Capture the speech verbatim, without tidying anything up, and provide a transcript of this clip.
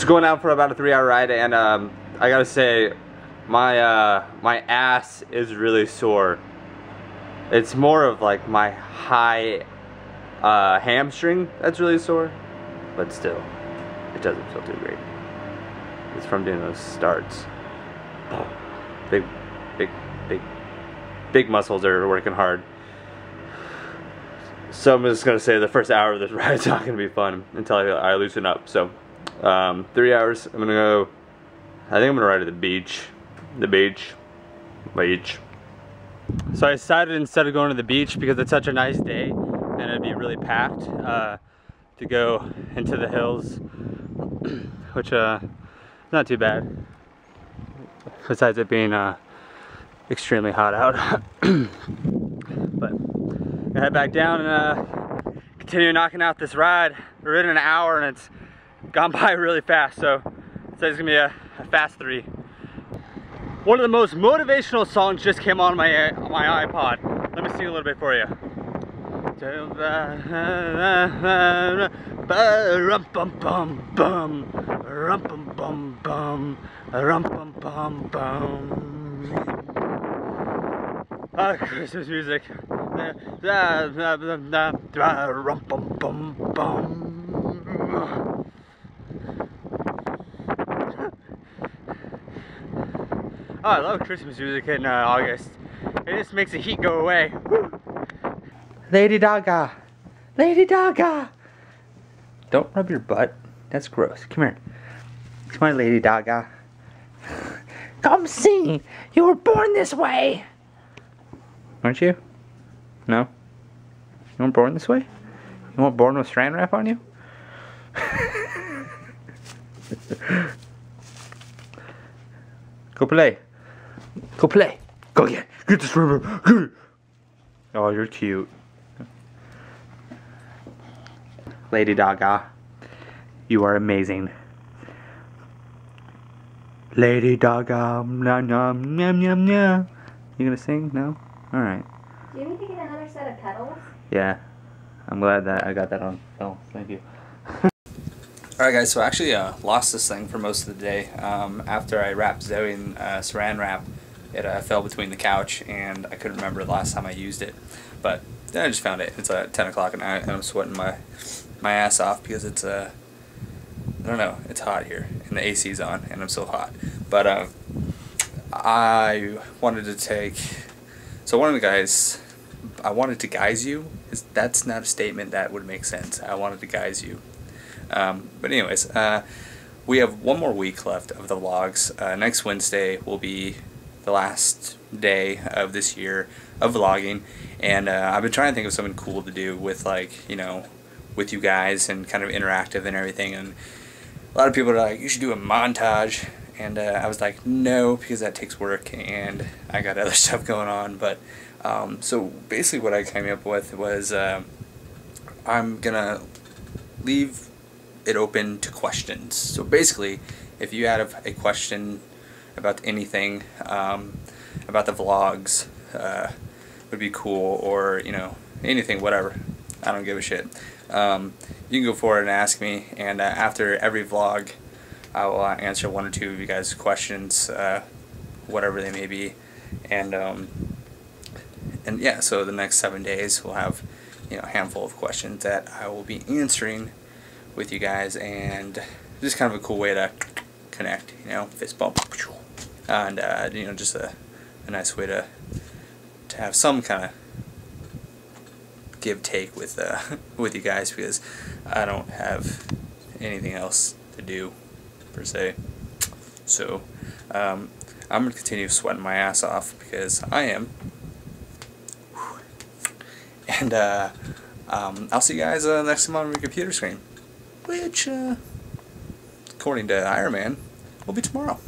It's going out for about a three hour ride, and um, I gotta say, my uh, my ass is really sore. It's more of like my high uh, hamstring that's really sore, but still, it doesn't feel too great. It's from doing those starts. Big, big, big, big muscles are working hard. So I'm just gonna say the first hour of this ride's not gonna be fun until I, I loosen up. So um, three hours. I'm gonna go. I think I'm gonna ride to the beach. The beach, beach. So I decided instead of going to the beach, because it's such a nice day and it'd be really packed, uh, to go into the hills, which uh, not too bad. Besides it being uh, extremely hot out, but I'm gonna head back down and uh, continue knocking out this ride. We're in an hour and it's gone by really fast, so today's gonna be a, a fast three. One of the most motivational songs just came on my on my iPod. Let me sing a little bit for you. Ah, Christmas music. Oh, I love Christmas music in uh, August. It just makes the heat go away. Woo. Lady Doga. Lady Doga. Don't rub your butt. That's gross. Come here. It's my Lady Doga. Come sing. You were born this way. Aren't you? No? You weren't born this way? You weren't born with saran wrap on you? Go play. Go play. Go get it. Get this river. Get it. Oh, you're cute. Lady Doga, you are amazing. Lady Doga, nom nom nom nom nom. You gonna sing? No? Alright. Do you need to get another set of pedals? Yeah. I'm glad that I got that on film. Oh, thank you. Alright guys, so I actually uh, lost this thing for most of the day. Um, after I wrapped Zoe in uh, saran wrap, it uh, fell between the couch, and I couldn't remember the last time I used it. But then I just found it. It's at uh, ten o'clock at night, and I'm sweating my my ass off because it's, uh, I don't know, it's hot here, and the A C's on, and I'm still hot. But uh, I wanted to take, so one of the guys, I wanted to guise you. That's not a statement that would make sense. I wanted to guise you. Um, but anyways, uh, we have one more week left of the vlogs. Uh, next Wednesday will be the last day of this year of vlogging, and uh, I've been trying to think of something cool to do with, like, you know, with you guys, and kind of interactive and everything. And a lot of people are like, you should do a montage, and uh, I was like, no, because that takes work and I got other stuff going on. But um, so basically what I came up with was uh, I'm gonna leave it open to questions. So basically, if you have a question about anything, um, about the vlogs, uh, would be cool, or, you know, anything, whatever, I don't give a shit, um, you can go forward and ask me, and uh, after every vlog I will uh, answer one or two of you guys' questions, uh, whatever they may be. And um, and yeah, so the next seven days we'll have, you know, a handful of questions that I will be answering with you guys, and just kind of a cool way to connect, you know, fist bump, and uh, you know, just a, a nice way to to have some kind of give take with uh, with you guys, because I don't have anything else to do per se. So um, I'm gonna continue sweating my ass off because I am, and uh, um, I'll see you guys uh, next time on your computer screen. Which, uh, according to Iron Man, will be tomorrow.